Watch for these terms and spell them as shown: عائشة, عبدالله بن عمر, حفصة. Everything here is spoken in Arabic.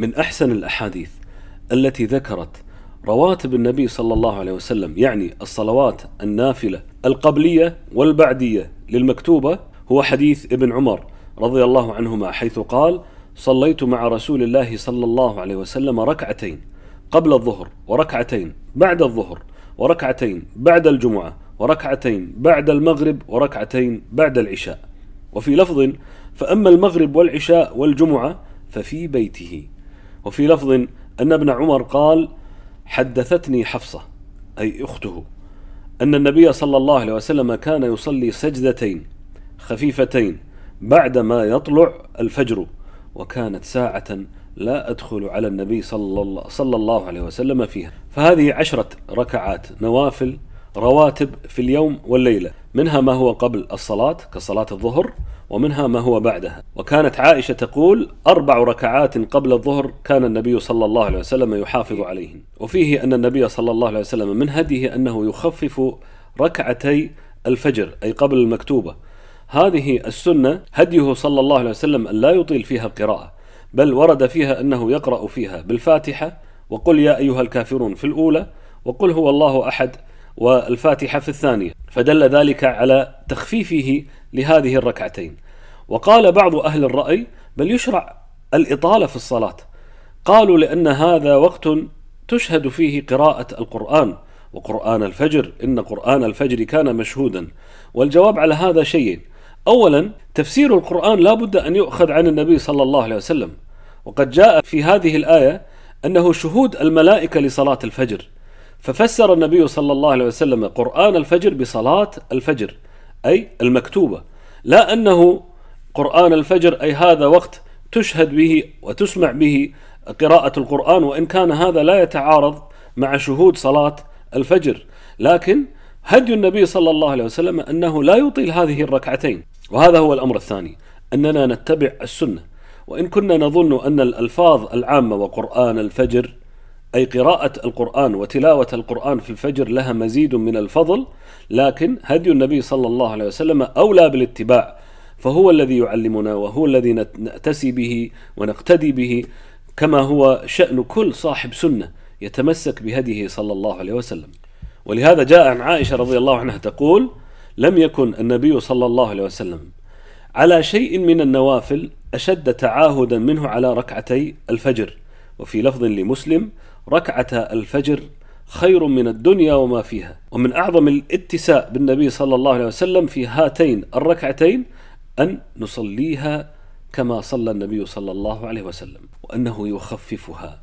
من أحسن الأحاديث التي ذكرت رواتب النبي صلى الله عليه وسلم، يعني الصلوات النافلة القبلية والبعدية للمكتوبة، هو حديث ابن عمر رضي الله عنهما، حيث قال: صليت مع رسول الله صلى الله عليه وسلم ركعتين قبل الظهر، وركعتين بعد الظهر، وركعتين بعد الجمعة، وركعتين بعد المغرب، وركعتين بعد العشاء. وفي لفظ: فأما المغرب والعشاء والجمعة ففي بيته. وفي لفظ أن ابن عمر قال: حدثتني حفصة، أي أخته، أن النبي صلى الله عليه وسلم كان يصلي سجدتين خفيفتين بعدما يطلع الفجر، وكانت ساعة لا أدخل على النبي صلى الله عليه وسلم فيها. فهذه 10 ركعات نوافل رواتب في اليوم والليلة، منها ما هو قبل الصلاة كصلاة الظهر، ومنها ما هو بعدها. وكانت عائشة تقول: 4 ركعات قبل الظهر كان النبي صلى الله عليه وسلم يحافظ عليهن. وفيه أن النبي صلى الله عليه وسلم من هديه أنه يخفف ركعتي الفجر، أي قبل المكتوبة. هذه السنة هديه صلى الله عليه وسلم أن لا يطيل فيها القراءة، بل ورد فيها أنه يقرأ فيها بالفاتحة وقل يا أيها الكافرون في الأولى، وقل هو الله أحد والفاتحة في الثانية، فدل ذلك على تخفيفه لهذه الركعتين. وقال بعض أهل الرأي: بل يشرع الإطالة في الصلاة. قالوا: لأن هذا وقت تشهد فيه قراءة القرآن، وقرآن الفجر، إن قرآن الفجر كان مشهودا. والجواب على هذا شيئين: أولا، تفسير القرآن لا بد أن يؤخذ عن النبي صلى الله عليه وسلم، وقد جاء في هذه الآية أنه شهود الملائكة لصلاة الفجر، ففسر النبي صلى الله عليه وسلم قرآن الفجر بصلاة الفجر، أي المكتوبة، لا أنه قرآن الفجر أي هذا وقت تشهد به وتسمع به قراءة القرآن، وإن كان هذا لا يتعارض مع شهود صلاة الفجر. لكن هدي النبي صلى الله عليه وسلم أنه لا يطيل هذه الركعتين. وهذا هو الأمر الثاني، أننا نتبع السنة، وإن كنا نظن أن الألفاظ العامة وقرآن الفجر، أي قراءة القرآن وتلاوة القرآن في الفجر، لها مزيد من الفضل، لكن هدي النبي صلى الله عليه وسلم أولى بالاتباع، فهو الذي يعلمنا وهو الذي نأتسي به ونقتدي به، كما هو شأن كل صاحب سنة يتمسك بهديه صلى الله عليه وسلم. ولهذا جاء عن عائشة رضي الله عنها تقول: لم يكن النبي صلى الله عليه وسلم على شيء من النوافل أشد تعاهدا منه على ركعتي الفجر. وفي لفظ لمسلم: ركعة الفجر خير من الدنيا وما فيها. ومن أعظم الاتساء بالنبي صلى الله عليه وسلم في هاتين الركعتين أن نصليها كما صلى النبي صلى الله عليه وسلم، وأنه يخففها.